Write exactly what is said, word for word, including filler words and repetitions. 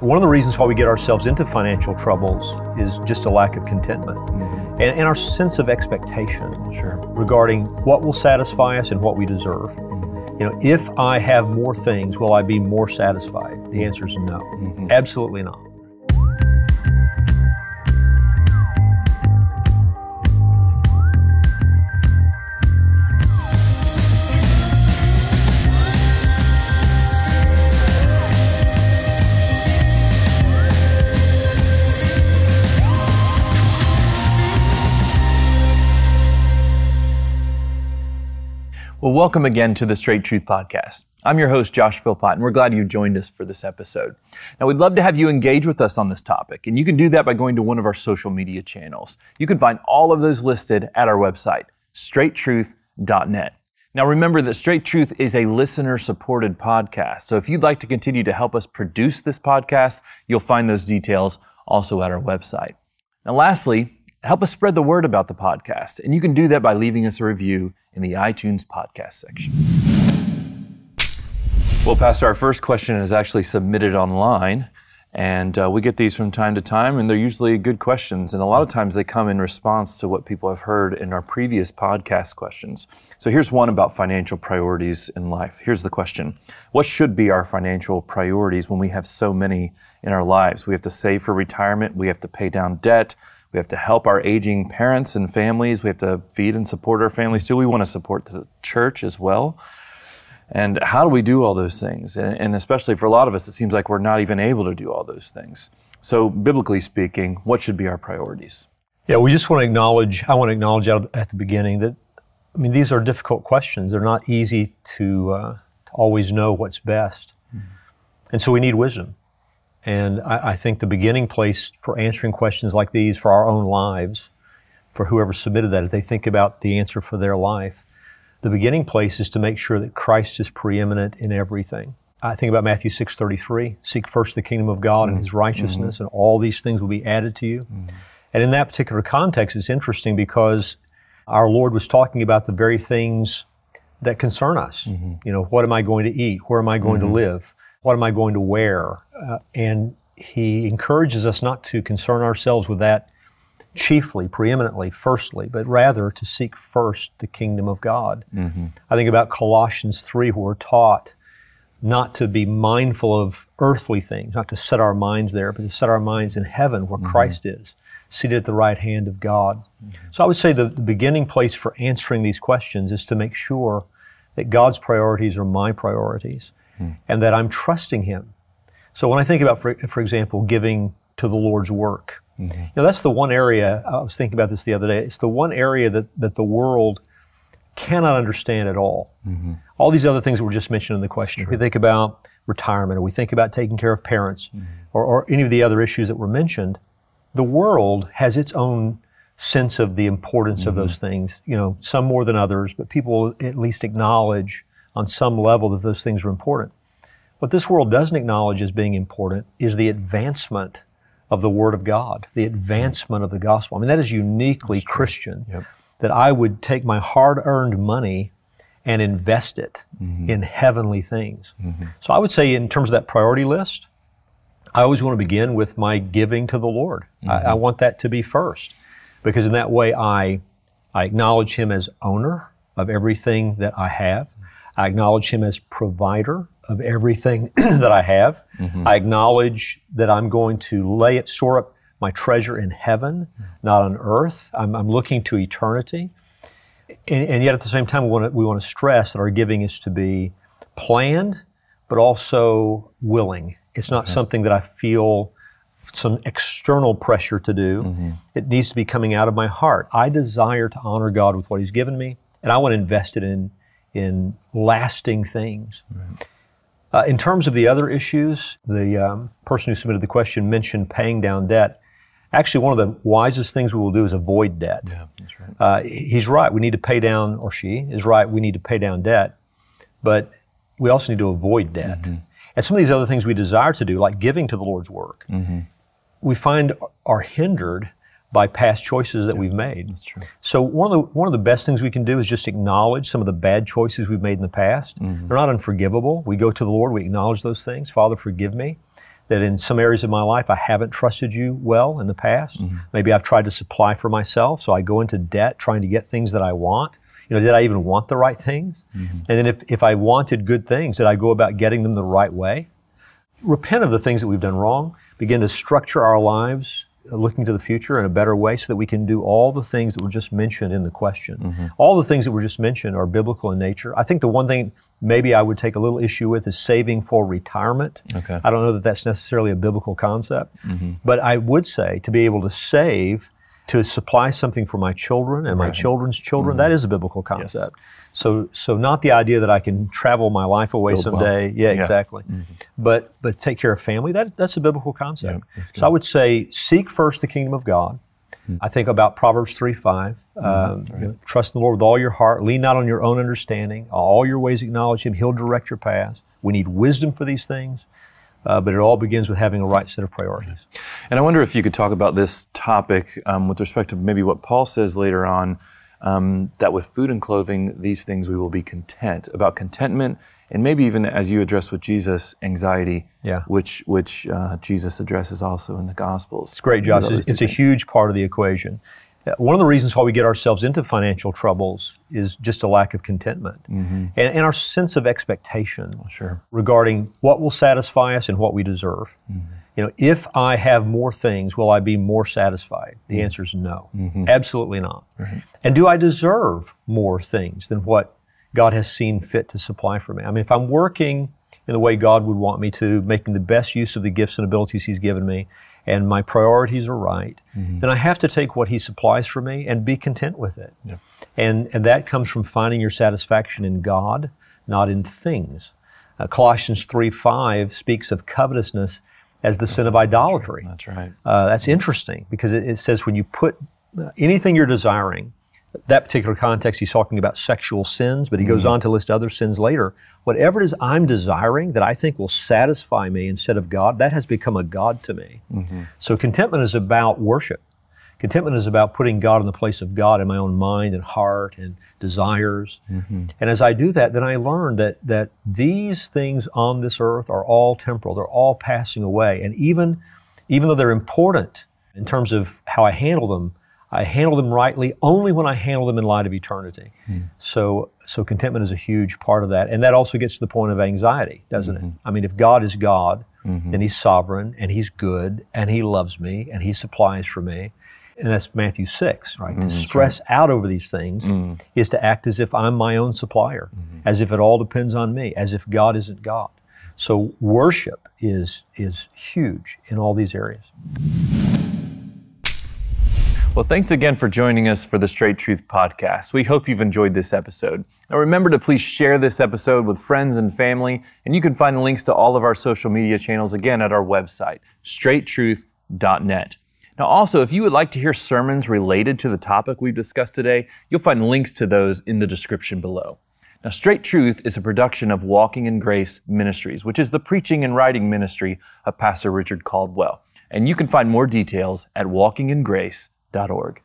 One of the reasons why we get ourselves into financial troubles is just a lack of contentment mm-hmm. and, and our sense of expectation sure. regarding what will satisfy us and what we deserve. Mm-hmm. You know, if I have more things, will I be more satisfied? The answer is no, mm-hmm. absolutely not. Well, welcome again to the Straight Truth Podcast. I'm your host, Josh Philpot, and we're glad you joined us for this episode. Now, we'd love to have you engage with us on this topic, and you can do that by going to one of our social media channels. You can find all of those listed at our website, straight truth dot net. Now, remember that Straight Truth is a listener-supported podcast, so if you'd like to continue to help us produce this podcast, you'll find those details also at our website. Now, lastly, help us spread the word about the podcast, and you can do that by leaving us a review in the iTunes podcast section. Well, Pastor, our first question is actually submitted online, and uh, we get these from time to time, and they're usually good questions, and a lot of times they come in response to what people have heard in our previous podcast questions. So here's one about financial priorities in life. Here's the question. What should be our financial priorities when we have so many in our lives? We have to save for retirement, we have to pay down debt, we have to help our aging parents and families. We have to feed and support our families too. We want to support the church as well. And how do we do all those things? And especially for a lot of us, it seems like we're not even able to do all those things. So biblically speaking, what should be our priorities? Yeah, we just want to acknowledge, I want to acknowledge at the beginning that, I mean, these are difficult questions. They're not easy to, uh, to always know what's best. Mm-hmm. And so we need wisdom. And I, I think the beginning place for answering questions like these for our own lives, for whoever submitted that, as they think about the answer for their life, the beginning place is to make sure that Christ is preeminent in everything. I think about Matthew six thirty-three, seek first the kingdom of God mm-hmm. and His righteousness, mm-hmm. and all these things will be added to you. Mm-hmm. And in that particular context, it's interesting because our Lord was talking about the very things that concern us. Mm-hmm. You know, what am I going to eat? Where am I going mm-hmm. to live? What am I going to wear? Uh, and he encourages us not to concern ourselves with that chiefly, preeminently, firstly, but rather to seek first the kingdom of God. Mm-hmm. I think about Colossians three, where we're taught not to be mindful of earthly things, not to set our minds there, but to set our minds in heaven where mm-hmm. Christ is, seated at the right hand of God. Mm-hmm. So I would say the, the beginning place for answering these questions is to make sure that God's priorities are my priorities. And that I'm trusting Him. So when I think about, for, for example, giving to the Lord's work, mm-hmm. you know, that's the one area, I was thinking about this the other day, it's the one area that, that the world cannot understand at all. Mm-hmm. All these other things that were just mentioned in the question, sure. if we think about retirement, or we think about taking care of parents, mm-hmm. or, or any of the other issues that were mentioned, the world has its own sense of the importance mm-hmm. of those things, you know, some more than others, but people at least acknowledge on some level that those things are important. What this world doesn't acknowledge as being important is the advancement of the Word of God, the advancement of the gospel. I mean, that is uniquely Christian, yep. that I would take my hard-earned money and invest it mm-hmm. in heavenly things. Mm-hmm. So I would say in terms of that priority list, I always want to begin with my giving to the Lord. Mm-hmm. I, I want that to be first, because in that way I, I acknowledge Him as owner of everything that I have. I acknowledge Him as provider of everything that I have. Mm-hmm. I acknowledge that I'm going to lay it, store up my treasure in heaven, mm-hmm. not on earth. I'm, I'm looking to eternity. And, and yet at the same time, we want to, we want to stress that our giving is to be planned, but also willing. It's not okay. something that I feel some external pressure to do. Mm-hmm. It needs to be coming out of my heart. I desire to honor God with what He's given me, and I want to invest it in in lasting things. Right. Uh, in terms of the other issues, the um, person who submitted the question mentioned paying down debt. Actually, one of the wisest things we will do is avoid debt. Yeah, that's right. Uh, he's right, we need to pay down, or she is right, we need to pay down debt, but we also need to avoid debt. Mm-hmm. And some of these other things we desire to do, like giving to the Lord's work, mm-hmm. we find are hindered by past choices that yeah, we've made. That's true. So one of the one of the best things we can do is just acknowledge some of the bad choices we've made in the past. Mm-hmm. They're not unforgivable. We go to the Lord, we acknowledge those things. Father, forgive me. that in some areas of my life I haven't trusted you well in the past. Mm-hmm. Maybe I've tried to supply for myself, so I go into debt trying to get things that I want. You know, did I even want the right things? Mm-hmm. And then if, if I wanted good things, did I go about getting them the right way? Repent of the things that we've done wrong, begin to structure our lives looking to the future in a better way so that we can do all the things that were just mentioned in the question. Mm-hmm. All the things that were just mentioned are biblical in nature. I think the one thing maybe I would take a little issue with is saving for retirement. Okay. I don't know that that's necessarily a biblical concept, mm-hmm. but I would say to be able to save to supply something for my children and right. my children's children, mm-hmm. that is a biblical concept. Yes. So so not the idea that I can travel my life away Build someday. Yeah, yeah, exactly. Mm-hmm. But but take care of family, that, that's a biblical concept. Yeah, so I would say, seek first the kingdom of God. Mm-hmm. I think about Proverbs three five. Mm-hmm. um, right. you know, trust in the Lord with all your heart, lean not on your own understanding, all your ways acknowledge Him, He'll direct your paths. We need wisdom for these things. Uh, but it all begins with having a right set of priorities. And I wonder if you could talk about this topic um, with respect to maybe what Paul says later on, um, that with food and clothing, these things we will be content, about contentment, and maybe even as you address with Jesus, anxiety, yeah. which which uh, Jesus addresses also in the Gospels. It's great, Josh. It's, it's a huge part of the equation. One of the reasons why we get ourselves into financial troubles is just a lack of contentment mm-hmm. and, and our sense of expectation well, sure. regarding what will satisfy us and what we deserve. Mm-hmm. You know, if I have more things, will I be more satisfied? The mm-hmm. answer is no, mm-hmm. absolutely not. Right. And do I deserve more things than what God has seen fit to supply for me? I mean, if I'm working in the way God would want me to, making the best use of the gifts and abilities He's given me, and my priorities are right, mm-hmm. then I have to take what He supplies for me and be content with it. Yeah. And, and that comes from finding your satisfaction in God, not in things. Uh, Colossians three five speaks of covetousness as the that's sin of idolatry. That's right. Uh, that's interesting because it, it says when you put anything you're desiring, that particular context, he's talking about sexual sins, but he goes mm-hmm. on to list other sins later. Whatever it is I'm desiring that I think will satisfy me instead of God, that has become a God to me. Mm-hmm. So contentment is about worship. Contentment is about putting God in the place of God in my own mind and heart and desires. Mm-hmm. And as I do that, then I learn that, that these things on this earth are all temporal. They're all passing away. And even, even though they're important in terms of how I handle them, I handle them rightly only when I handle them in light of eternity. Hmm. So so contentment is a huge part of that. And that also gets to the point of anxiety, doesn't mm-hmm. it? I mean, if God is God, mm-hmm. then He's sovereign, and He's good, and He loves me, and He supplies for me. And that's Matthew six, right? Mm-hmm. To stress right. out over these things mm-hmm. is to act as if I'm my own supplier, mm-hmm. as if it all depends on me, as if God isn't God. So worship is is huge in all these areas. Well, thanks again for joining us for the Straight Truth Podcast. We hope you've enjoyed this episode. Now, remember to please share this episode with friends and family, and you can find links to all of our social media channels again at our website, straight truth dot net. Now, also, if you would like to hear sermons related to the topic we've discussed today, you'll find links to those in the description below. Now, Straight Truth is a production of Walking in Grace Ministries, which is the preaching and writing ministry of Pastor Richard Caldwell. And you can find more details at walking in grace dot net dot org.